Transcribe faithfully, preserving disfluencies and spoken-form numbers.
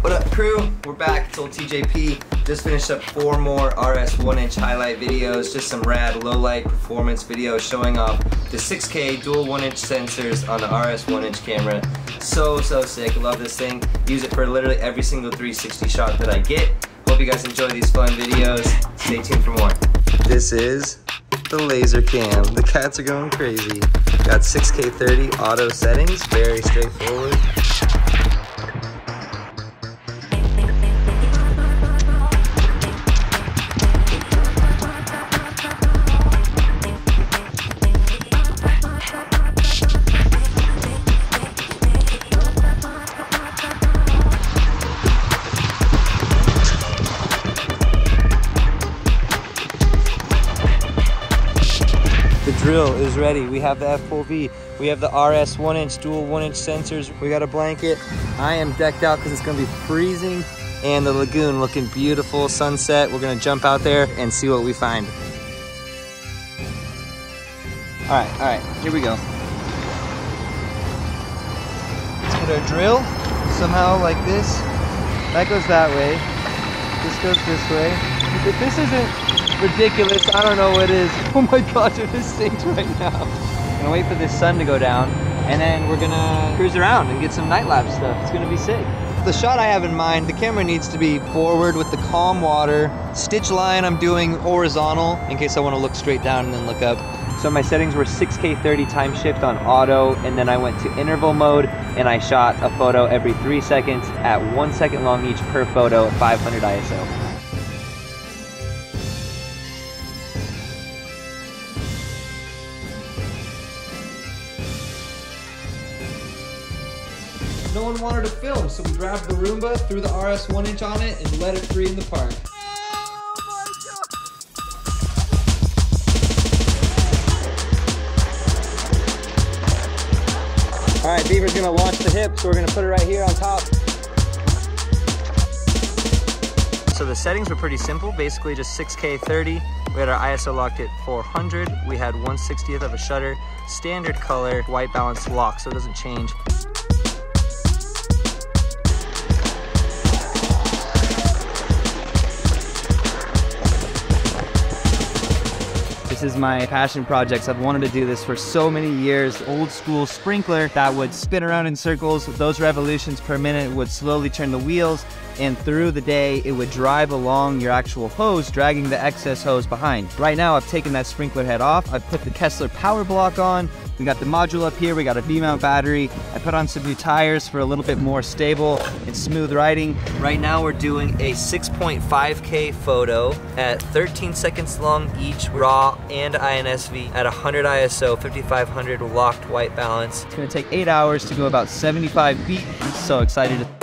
What up, crew? We're back. It's old T J P. Just finished up four more R S one inch highlight videos. Just some rad low-light performance videos showing off the six K dual one inch sensors on the R S one inch camera. So, so sick. I love this thing. Use it for literally every single three sixty shot that I get. Hope you guys enjoy these fun videos. Stay tuned for more. This is the laser cam. The cats are going crazy. Got six K thirty auto settings. Very straightforward. The drill is ready. We have the F four V. We have the R S one inch dual one inch sensors. We got a blanket. I am decked out because it's going to be freezing, and the lagoon looking beautiful. Sunset. We're going to jump out there and see what we find. All right, all right, here we go. Let's get our drill somehow like this. That goes that way. This goes this way. If this isn't ridiculous, I don't know what it is. Oh my gosh, it stinks right now. I'm gonna wait for this sun to go down, and then we're gonna cruise around and get some night lapse stuff. It's gonna be sick. The shot I have in mind, the camera needs to be forward with the calm water. Stitch line I'm doing horizontal in case I wanna look straight down and then look up. So my settings were six K thirty time shift on auto, and then I went to interval mode, and I shot a photo every three seconds at one second long each per photo, five hundred I S O. No one wanted to film, so we grabbed the Roomba, threw the R S one inch on it, and let it free in the park. Oh, all right, Beaver's gonna launch the hip, so we're gonna put it right here on top. So the settings were pretty simple, basically just six K thirty. We had our I S O locked at four hundred. We had one sixtieth of a shutter, standard color, white balance lock, so it doesn't change. This is my passion projects. I've wanted to do this for so many years. Old school sprinkler that would spin around in circles. Those revolutions per minute would slowly turn the wheels, and through the day it would drive along your actual hose, dragging the excess hose behind. Right now I've taken that sprinkler head off. I've put the Kessler power block on. We got the module up here. We got a V mount battery. I put on some new tires for a little bit more stable and smooth riding. Right now we're doing a six point five K photo at thirteen seconds long each, raw and I N S V at one hundred I S O, fifty-five hundred locked white balance. It's gonna take eight hours to go about seventy-five feet. I'm so excited to